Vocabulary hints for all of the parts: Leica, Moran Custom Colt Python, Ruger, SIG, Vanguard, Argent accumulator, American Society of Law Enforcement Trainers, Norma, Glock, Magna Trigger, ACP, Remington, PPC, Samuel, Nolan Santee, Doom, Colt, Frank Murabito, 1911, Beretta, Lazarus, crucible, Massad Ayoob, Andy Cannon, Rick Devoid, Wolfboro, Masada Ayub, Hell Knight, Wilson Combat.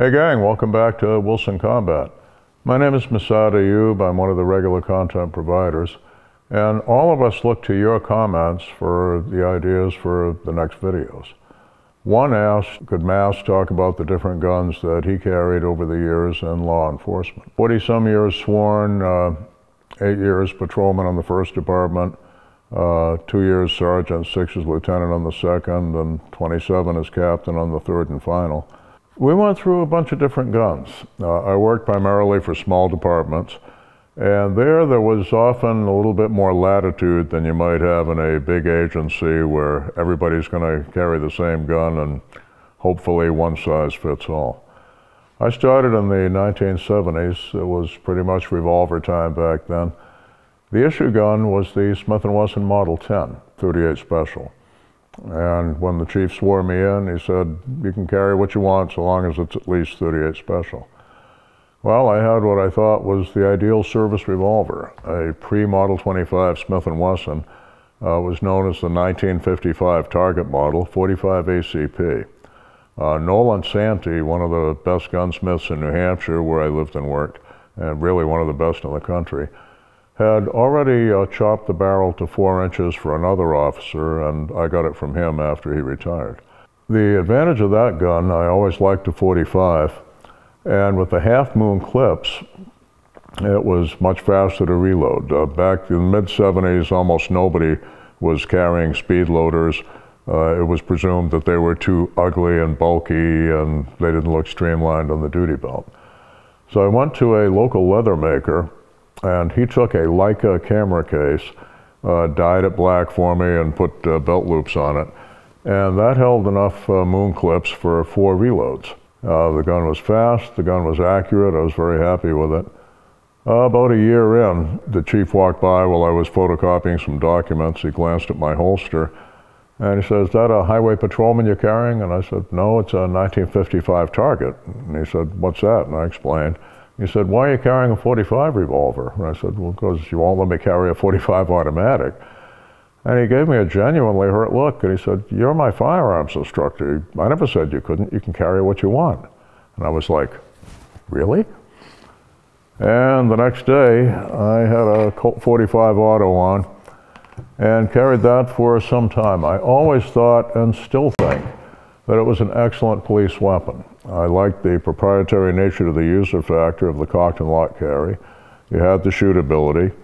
Hey gang, welcome back to Wilson Combat. My name is Masada Ayub. I'm one of the regular content providers, and all of us look to your comments for the ideas for the next videos. One asked, could Mas talk about the different guns that he carried over the years in law enforcement? 40-some years sworn, 8 years patrolman on the first department, 2 years sergeant, 6 as lieutenant on the second, and 27 as captain on the third and final. We went through a bunch of different guns. I worked primarily for small departments, and there was often a little bit more latitude than you might have in a big agency where everybody's going to carry the same gun and hopefully one size fits all. I started in the 1970s. It was pretty much revolver time back then. The issue gun was the Smith & Wesson Model 10, 38 Special. And when the chief swore me in, he said, you can carry what you want so long as it's at least 38 Special. Well, I had what I thought was the ideal service revolver. A pre-Model 25 Smith & Wesson was known as the 1955 target model, 45 ACP. Nolan Santee, one of the best gunsmiths in New Hampshire where I lived and worked, and really one of the best in the country, had already chopped the barrel to 4 inches for another officer, and I got it from him after he retired. The advantage of that gun, I always liked the 45, and with the half-moon clips, it was much faster to reload. Back in the mid-70s, almost nobody was carrying speed loaders. It was presumed that they were too ugly and bulky, and they didn't look streamlined on the duty belt. So I went to a local leather maker, and he took a Leica camera case, dyed it black for me, and put belt loops on it. And that held enough moon clips for 4 reloads. The gun was fast, the gun was accurate, I was very happy with it. About a year in, the chief walked by while I was photocopying some documents. He glanced at my holster, and he said, is that a highway patrolman you're carrying? And I said, no, it's a 1955 target. And he said, what's that? And I explained. He said, why are you carrying a 45 revolver? And I said, well, because you won't let me carry a 45 automatic. And he gave me a genuinely hurt look, and he said, you're my firearms instructor. I never said you couldn't. You can carry what you want. And I was like, really? And the next day, I had a Colt 45 auto on and carried that for some time. I always thought, and still think, that it was an excellent police weapon. I liked the proprietary nature to the user factor of the cocked and locked carry. You had the shootability,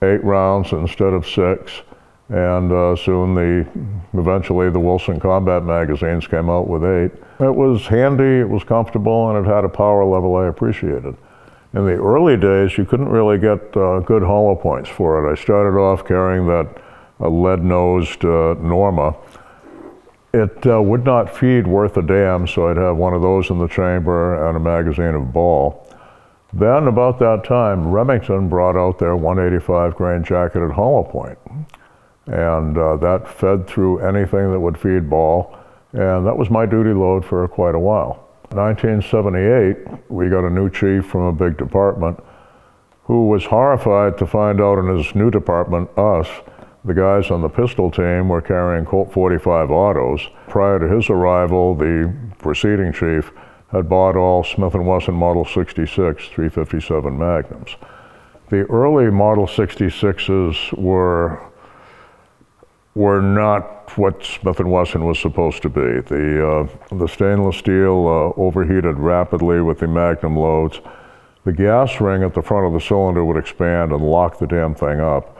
8 rounds instead of 6, and soon eventually the Wilson Combat magazines came out with 8. It was handy, it was comfortable, and it had a power level I appreciated. In the early days, you couldn't really get good hollow points for it. I started off carrying that lead-nosed Norma. It would not feed worth a damn, so I'd have one of those in the chamber and a magazine of ball. Then about that time, Remington brought out their 185 grain jacketed hollow point. And that fed through anything that would feed ball. And that was my duty load for quite a while. In 1978, we got a new chief from a big department who was horrified to find out in his new department, us, the guys on the pistol team were carrying Colt 45 autos. Prior to his arrival, the preceding chief had bought all Smith & Wesson Model 66 357 Magnums. The early Model 66s were not what Smith & Wesson was supposed to be. The stainless steel overheated rapidly with the Magnum loads. The gas ring at the front of the cylinder would expand and lock the damn thing up.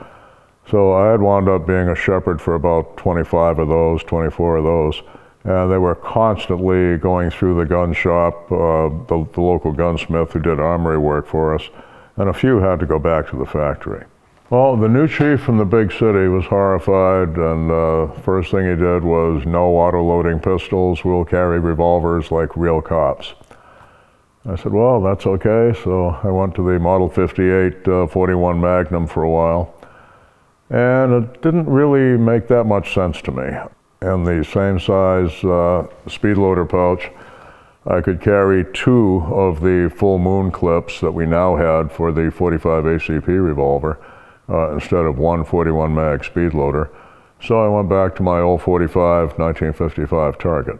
So I had wound up being a shepherd for about 25 of those, 24 of those, and they were constantly going through the gun shop, the local gunsmith who did armory work for us, and a few had to go back to the factory. Well, the new chief from the big city was horrified, and the first thing he did was, no auto-loading pistols, we'll carry revolvers like real cops. I said, well, that's okay, so I went to the Model 58 41 Magnum for a while. And it didn't really make that much sense to me. In the same size speed loader pouch, I could carry 2 of the full moon clips that we now had for the 45 ACP revolver instead of 1 41 mag speed loader. So I went back to my old 45 1955 target.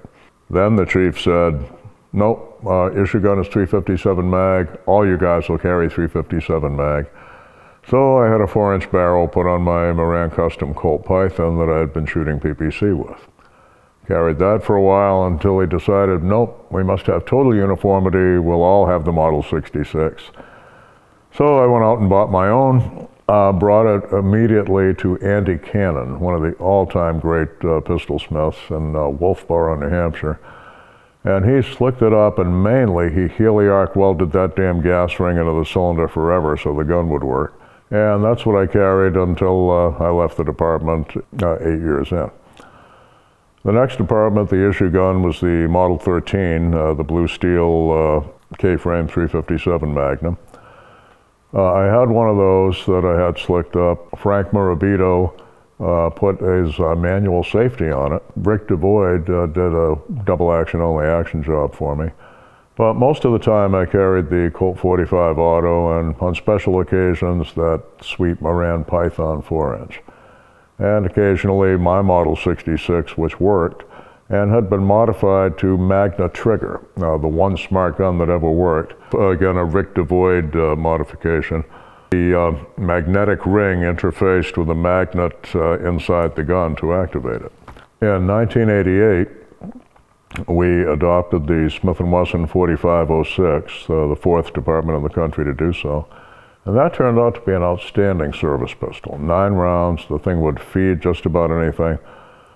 Then the chief said, Nope, issue gun is 357 mag. All you guys will carry 357 mag. So I had a 4-inch barrel put on my Moran Custom Colt Python that I had been shooting PPC with. Carried that for a while until he decided, nope, we must have total uniformity. We'll all have the Model 66. So I went out and bought my own, brought it immediately to Andy Cannon, one of the all-time great pistol smiths in Wolfboro, New Hampshire. And he slicked it up, and mainly he heliarc welded that damn gas ring into the cylinder forever so the gun would work. And that's what I carried until I left the department 8 years in. The next department, the issue gun, was the Model 13, the blue steel K-frame 357 Magnum. I had one of those that I had slicked up. Frank Murabito put his manual safety on it. Rick Devoid did a double action only action job for me. But most of the time I carried the Colt 45 Auto, and on special occasions that sweet Moran Python 4-inch. And occasionally my Model 66, which worked and had been modified to Magna Trigger, the one smart gun that ever worked. Again, a Rick Devoid modification. The magnetic ring interfaced with a magnet inside the gun to activate it. In 1988, we adopted the Smith & Wesson 4506, the fourth department in the country to do so. And that turned out to be an outstanding service pistol. 9 rounds, the thing would feed just about anything.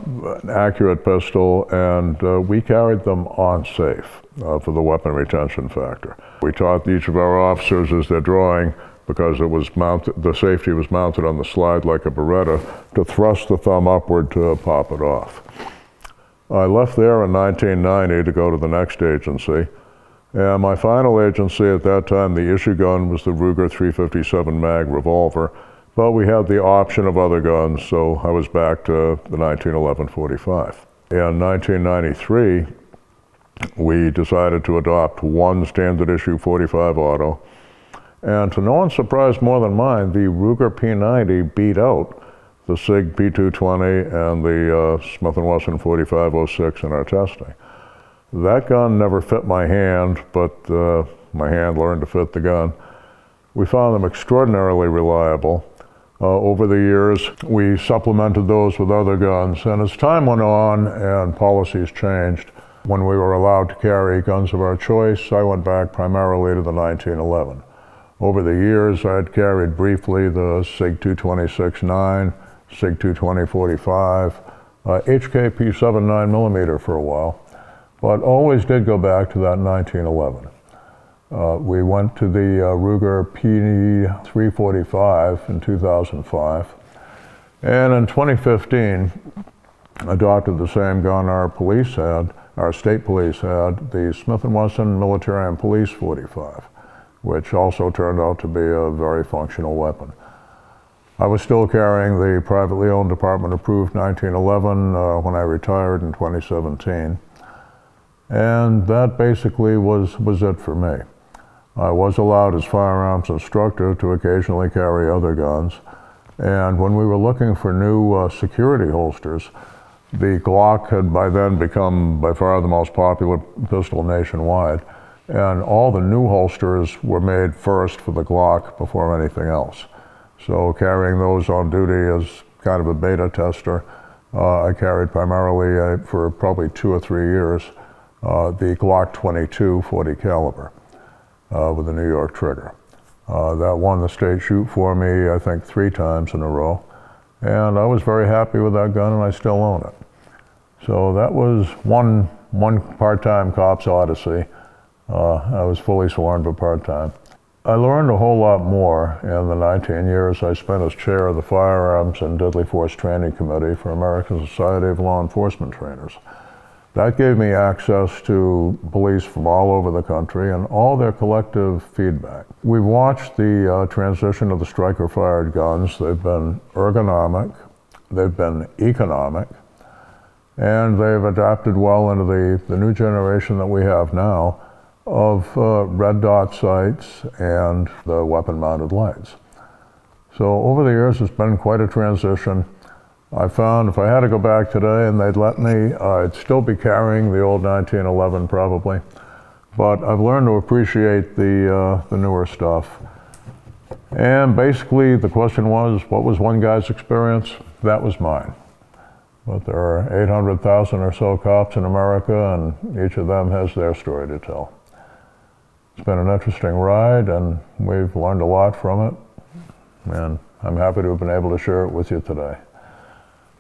An accurate pistol, and we carried them on safe for the weapon retention factor. We taught each of our officers as they're drawing, because it was mounted, the safety was mounted on the slide like a Beretta, to thrust the thumb upward to pop it off. I left there in 1990 to go to the next agency. And my final agency at that time, the issue gun, was the Ruger 357 mag revolver, but we had the option of other guns, so I was back to the 1911-45. In 1993, we decided to adopt one standard issue 45 auto, and to no one's surprise more than mine, the Ruger P90 beat out the SIG P220 and the Smith & Wesson 4506 in our testing. That gun never fit my hand, but my hand learned to fit the gun. We found them extraordinarily reliable. Over the years, we supplemented those with other guns, and as time went on and policies changed, when we were allowed to carry guns of our choice, I went back primarily to the 1911. Over the years, I had carried briefly the SIG 226-9, SIG 220-45, HKP 7.9mm for a while, but always did go back to that 1911. We went to the Ruger P345 in 2005, and in 2015 adopted the same gun our state police had, the Smith & Wesson Military and Police 45, which also turned out to be a very functional weapon. I was still carrying the privately owned department-approved 1911 when I retired in 2017. And that basically was it for me. I was allowed as firearms instructor to occasionally carry other guns. And when we were looking for new security holsters, the Glock had by then become by far the most popular pistol nationwide. And all the new holsters were made first for the Glock before anything else. So carrying those on duty as kind of a beta tester, I carried primarily for probably 2 or 3 years. The Glock 22 .40 caliber with a New York trigger. That won the state shoot for me, I think, 3 times in a row. And I was very happy with that gun, and I still own it. So that was one part-time cop's odyssey. I was fully sworn but part-time. I learned a whole lot more in the 19 years I spent as chair of the Firearms and Deadly Force Training Committee for American Society of Law Enforcement Trainers. That gave me access to police from all over the country and all their collective feedback. We've watched the transition of the striker-fired guns. They've been ergonomic, they've been economic, and they've adapted well into the new generation that we have now of red dot sights and the weapon-mounted lights. So over the years, it's been quite a transition. I found if I had to go back today and they'd let me, I'd still be carrying the old 1911 probably. but I've learned to appreciate the newer stuff. And basically the question was, what was one guy's experience? That was mine. But there are 800,000 or so cops in America, and each of them has their story to tell. It's been an interesting ride, and we've learned a lot from it, and I'm happy to have been able to share it with you today.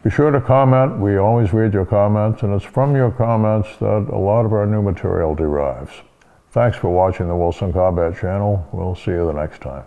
Be sure to comment. We always read your comments, and it's from your comments that a lot of our new material derives. Thanks for watching the Wilson Combat channel. We'll see you the next time.